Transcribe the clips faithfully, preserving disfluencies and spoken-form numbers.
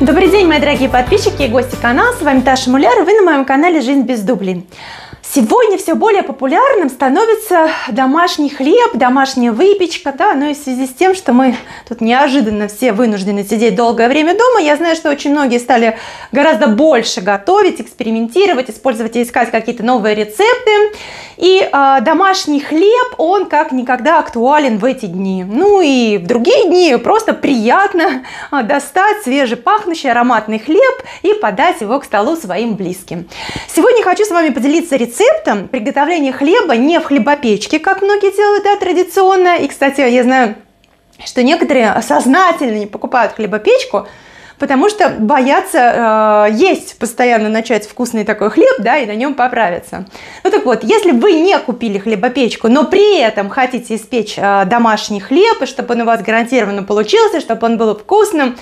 Добрый день, мои дорогие подписчики и гости канала, с вами Таша Муляр, и вы на моем канале «Жизнь без дублей». Сегодня все более популярным становится домашний хлеб, домашняя выпечка, да, но и в связи с тем, что мы тут неожиданно все вынуждены сидеть долгое время дома, я знаю, что очень многие стали гораздо больше готовить, экспериментировать, использовать и искать какие-то новые рецепты, и э, домашний хлеб, он как никогда актуален в эти дни, ну и в другие дни просто приятно достать свежепахнущий ароматный хлеб и подать его к столу своим близким. Сегодня хочу с вами поделиться рецептом Рецептом приготовления хлеба не в хлебопечке, как многие делают, да, традиционно. И, кстати, я знаю, что некоторые сознательно не покупают хлебопечку, потому что боятся э, есть, постоянно начать вкусный такой хлеб, да, и на нем поправиться. Ну так вот, если вы не купили хлебопечку, но при этом хотите испечь э, домашний хлеб, и чтобы он у вас гарантированно получился, чтобы он был вкусным,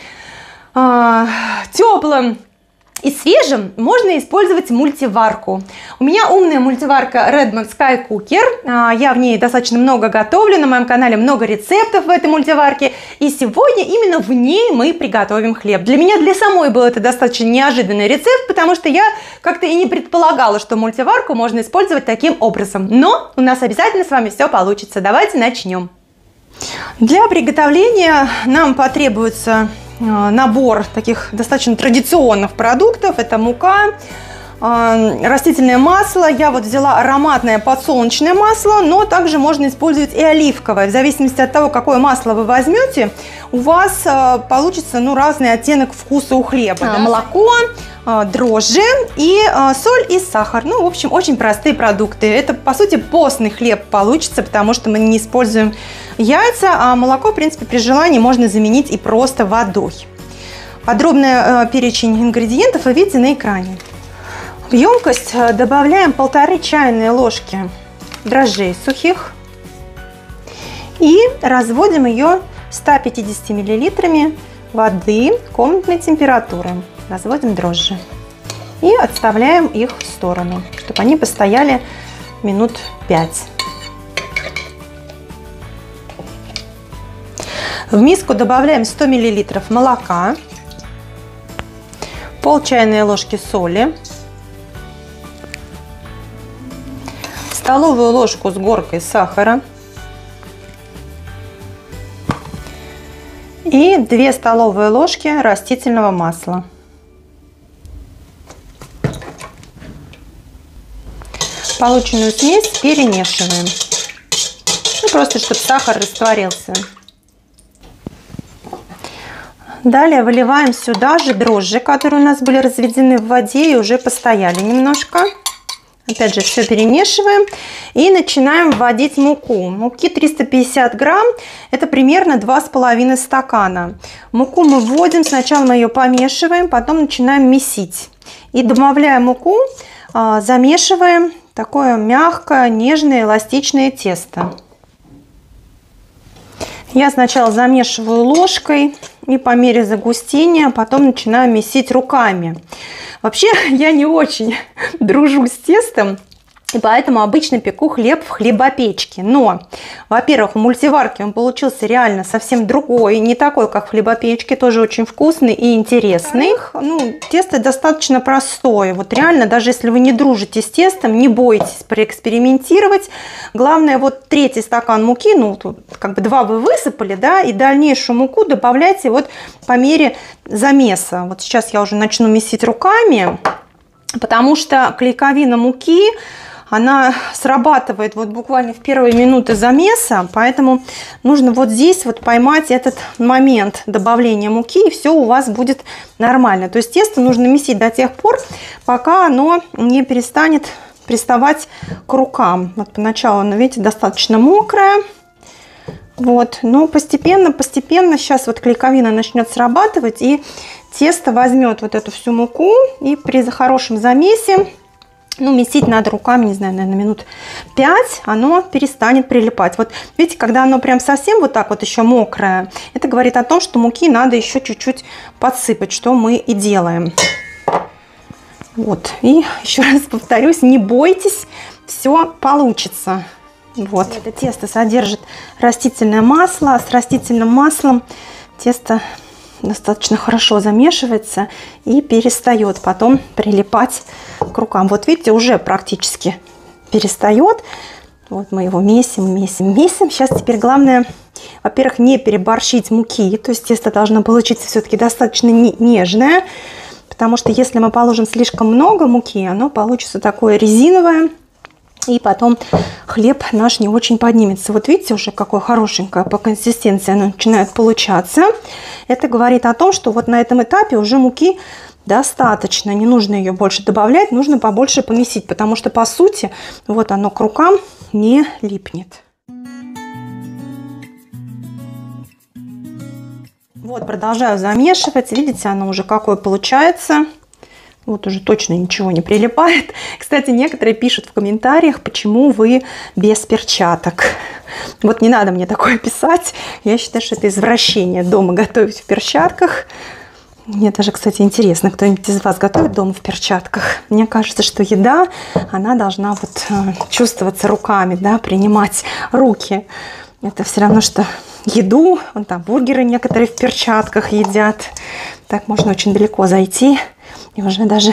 э, теплым и свежим, можно использовать мультиварку. У меня умная мультиварка REDMOND SkyCooker. Я в ней достаточно много готовлю, на моем канале много рецептов в этой мультиварке. И сегодня именно в ней мы приготовим хлеб. Для меня, для самой, был это достаточно неожиданный рецепт, потому что я как-то и не предполагала, что мультиварку можно использовать таким образом. Но у нас обязательно с вами все получится. Давайте начнем. Для приготовления нам потребуется набор таких достаточно традиционных продуктов. Это мука, растительное масло. Я вот взяла ароматное подсолнечное масло, но также можно использовать и оливковое. В зависимости от того, какое масло вы возьмете, у вас получится, ну, разный оттенок вкуса у хлеба. Да. Молоко, дрожжи и соль и сахар. Ну, в общем, очень простые продукты. Это, по сути, постный хлеб получится, потому что мы не используем яйца, а молоко, в принципе, при желании можно заменить и просто водой. Подробный перечень ингредиентов вы видите на экране. В емкость добавляем полторы чайные ложки дрожжей сухих и разводим ее ста пятьюдесятью миллилитрами воды комнатной температуры. Разводим дрожжи и отставляем их в сторону, чтобы они постояли минут пять. В миску добавляем сто миллилитров молока, пол чайной ложки соли, столовую ложку с горкой сахара и две столовые ложки растительного масла. Полученную смесь перемешиваем, ну, просто чтобы сахар растворился. Далее выливаем сюда же дрожжи, которые у нас были разведены в воде и уже постояли немножко. Опять же, все перемешиваем и начинаем вводить муку. Муки триста пятьдесят грамм, это примерно два с половиной стакана. Муку мы вводим, сначала мы ее помешиваем, потом начинаем месить. И добавляя муку, замешиваем такое мягкое, нежное, эластичное тесто. Я сначала замешиваю ложкой и по мере загустения потом начинаю месить руками. Вообще я не очень дружу с тестом, и поэтому обычно пеку хлеб в хлебопечке. Но, во-первых, в мультиварке он получился реально совсем другой, не такой, как в хлебопечке, тоже очень вкусный и интересный. Ну, тесто достаточно простое. Вот реально, даже если вы не дружите с тестом, не бойтесь проэкспериментировать. Главное, вот третий стакан муки, ну, тут как бы два вы высыпали, да, и дальнейшую муку добавляйте вот по мере замеса. Вот сейчас я уже начну месить руками, потому что клейковина муки, она срабатывает вот буквально в первые минуты замеса, поэтому нужно вот здесь вот поймать этот момент добавления муки, и все у вас будет нормально. То есть тесто нужно месить до тех пор, пока оно не перестанет приставать к рукам. Вот поначалу оно, видите, достаточно мокрое. Вот, но постепенно, постепенно сейчас вот клейковина начнет срабатывать, и тесто возьмет вот эту всю муку, и при хорошем замесе, ну, месить надо руками, не знаю, наверное, минут пять, оно перестанет прилипать. Вот видите, когда оно прям совсем вот так вот еще мокрое, это говорит о том, что муки надо еще чуть-чуть подсыпать, что мы и делаем. Вот, и еще раз повторюсь, не бойтесь, все получится. Вот, это тесто содержит растительное масло, а с растительным маслом тесто достаточно хорошо замешивается и перестает потом прилипать к рукам. Вот видите, уже практически перестает. Вот мы его месим, месим, месим. Сейчас теперь главное, во-первых, не переборщить муки. То есть тесто должно получиться все-таки достаточно нежное. Потому что если мы положим слишком много муки, оно получится такое резиновое. И потом хлеб наш не очень поднимется. Вот видите, уже какое хорошенькое по консистенции оно начинает получаться. Это говорит о том, что вот на этом этапе уже муки достаточно. Не нужно ее больше добавлять, нужно побольше помесить. Потому что, по сути, вот оно к рукам не липнет. Вот, продолжаю замешивать. Видите, оно уже какое получается. Вот уже точно ничего не прилипает. Кстати, некоторые пишут в комментариях, почему вы без перчаток. Вот не надо мне такое писать. Я считаю, что это извращение дома готовить в перчатках. Мне даже, кстати, интересно, кто-нибудь из вас готовит дома в перчатках? Мне кажется, что еда, она должна вот чувствоваться руками, да, принимать руки. Это все равно, что еду, вон там бургеры некоторые в перчатках едят. Так можно очень далеко зайти. И уже даже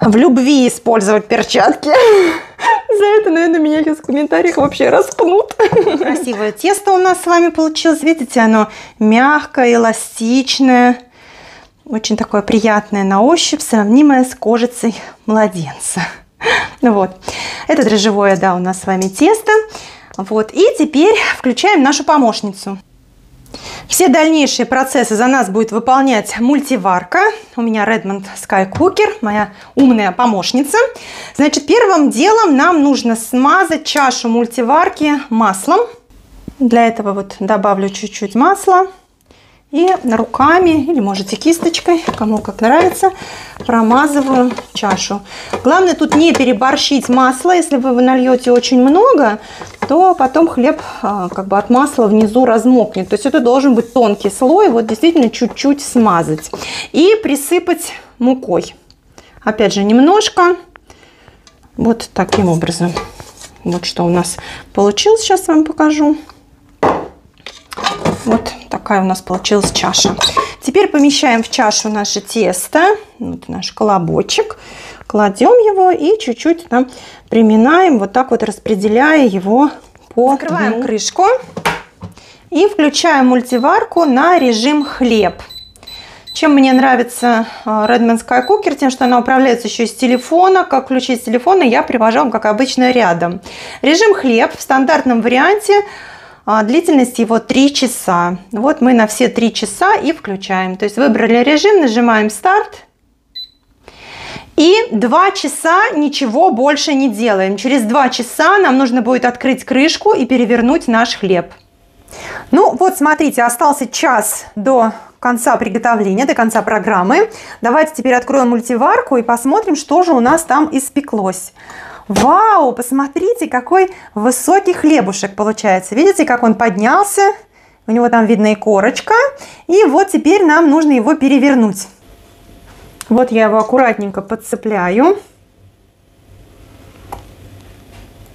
в любви использовать перчатки. За это, наверное, меня сейчас в комментариях вообще распнут. Красивое тесто у нас с вами получилось. Видите, оно мягкое, эластичное. Очень такое приятное на ощупь, сравнимое с кожицей младенца. Вот. Это дрожжевое, да, у нас с вами тесто. Вот. И теперь включаем нашу помощницу. Все дальнейшие процессы за нас будет выполнять мультиварка. У меня Redmond SkyCooker, моя умная помощница. Значит, первым делом нам нужно смазать чашу мультиварки маслом. Для этого вот добавлю чуть-чуть масла. И руками, или можете кисточкой, кому как нравится, промазываю чашу. Главное тут не переборщить масло. Если вы нальете очень много, то потом хлеб как бы от масла внизу размокнет. То есть это должен быть тонкий слой. Вот действительно чуть-чуть смазать. И присыпать мукой. Опять же немножко. Вот таким образом. Вот что у нас получилось. Сейчас вам покажу. Вот такая у нас получилась чаша. Теперь помещаем в чашу наше тесто, вот наш колобочек, кладем его и чуть-чуть там приминаем, вот так вот распределяя его по... Закрываем крышку и включаем мультиварку на режим хлеб. Чем мне нравится Redmond SkyCooker, тем, что она управляется еще и с телефона. Как включить с телефона, я привожу вам, как обычно, рядом. Режим хлеб в стандартном варианте. Длительность его три часа. Вот мы на все три часа и включаем. То есть выбрали режим, нажимаем старт. И два часа ничего больше не делаем. Через два часа нам нужно будет открыть крышку и перевернуть наш хлеб. Ну вот, смотрите, остался час до конца приготовления, до конца программы. Давайте теперь откроем мультиварку и посмотрим, что же у нас там испеклось. Вау, посмотрите, какой высокий хлебушек получается. Видите, как он поднялся? У него там видна и корочка. И вот теперь нам нужно его перевернуть. Вот я его аккуратненько подцепляю.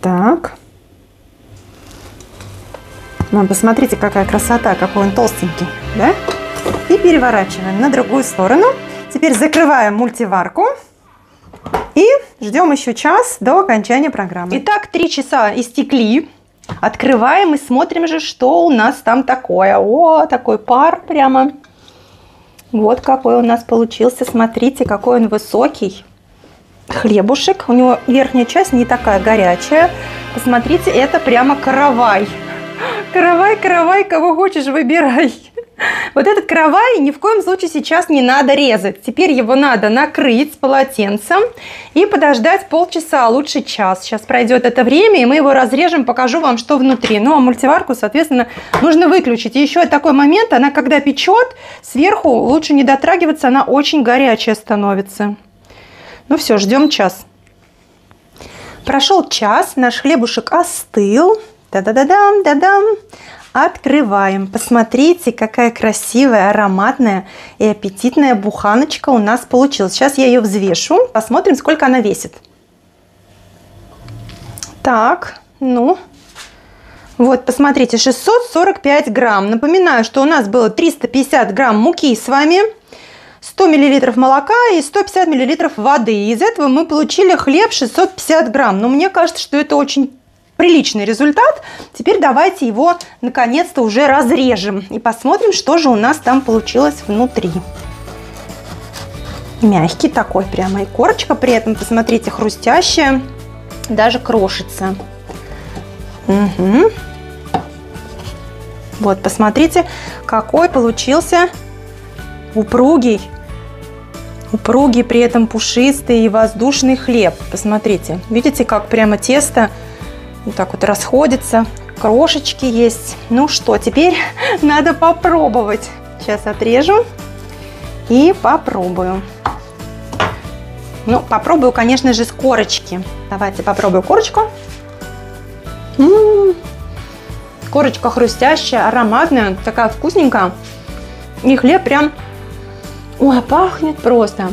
Так. Ну, посмотрите, какая красота, какой он толстенький, да? И переворачиваем на другую сторону. Теперь закрываем мультиварку. И ждем еще час до окончания программы. Итак, три часа истекли. Открываем и смотрим же, что у нас там такое. О, такой пар прямо. Вот какой у нас получился. Смотрите, какой он высокий. Хлебушек. У него верхняя часть не такая горячая. Посмотрите, это прямо каравай. Каравай, каравай, кого хочешь, выбирай. Вот этот каравай ни в коем случае сейчас не надо резать. Теперь его надо накрыть полотенцем и подождать полчаса, а лучше час. Сейчас пройдет это время, и мы его разрежем, покажу вам, что внутри. Ну, а мультиварку, соответственно, нужно выключить. И еще такой момент, она когда печет, сверху лучше не дотрагиваться, она очень горячая становится. Ну все, ждем час. Прошел час, наш хлебушек остыл. Да-да-да-дам, да-дам. Открываем. Посмотрите, какая красивая, ароматная и аппетитная буханочка у нас получилась. Сейчас я ее взвешу. Посмотрим, сколько она весит. Так, ну, Вот, посмотрите, шестьсот сорок пять грамм. Напоминаю, что у нас было триста пятьдесят грамм муки с вами, сто миллилитров молока и сто пятьдесят миллилитров воды. Из этого мы получили хлеб шестьсот пятьдесят грамм. Но мне кажется, что это очень приличный результат. Теперь давайте его наконец-то уже разрежем и посмотрим, что же у нас там получилось внутри. Мягкий такой прямо, и корочка при этом, посмотрите, хрустящая, даже крошится. Угу. Вот, посмотрите, какой получился упругий, упругий, при этом пушистый и воздушный хлеб. Посмотрите, видите, как прямо тесто вот так вот расходится, крошечки есть. Ну что, теперь надо попробовать. Сейчас отрежу и попробую. Ну, попробую, конечно же, с корочки. Давайте попробую корочку. М-м-м. Корочка хрустящая, ароматная, такая вкусненькая. И хлеб прям, ой, пахнет просто.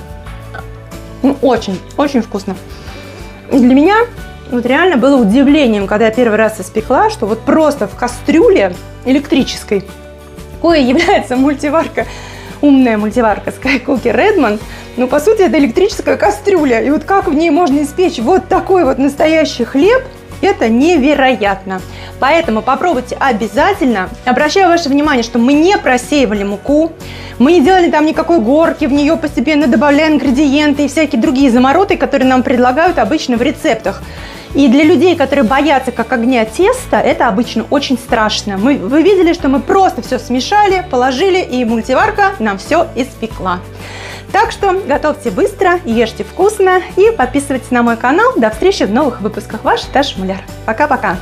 Ну, очень, очень вкусно. И для меня вот реально было удивлением, когда я первый раз испекла, что вот просто в кастрюле электрической, кое является мультиварка, умная мультиварка SkyCooker Redmond, но по сути это электрическая кастрюля. И вот как в ней можно испечь вот такой вот настоящий хлеб, это невероятно. Поэтому попробуйте обязательно. Обращаю ваше внимание, что мы не просеивали муку, мы не делали там никакой горки, в нее постепенно добавляя ингредиенты и всякие другие замороты, которые нам предлагают обычно в рецептах. И для людей, которые боятся как огня теста, это обычно очень страшно. Мы, вы видели, что мы просто все смешали, положили, и мультиварка нам все испекла. Так что готовьте быстро, ешьте вкусно и подписывайтесь на мой канал. До встречи в новых выпусках. Ваша Таша Муляр. Пока-пока!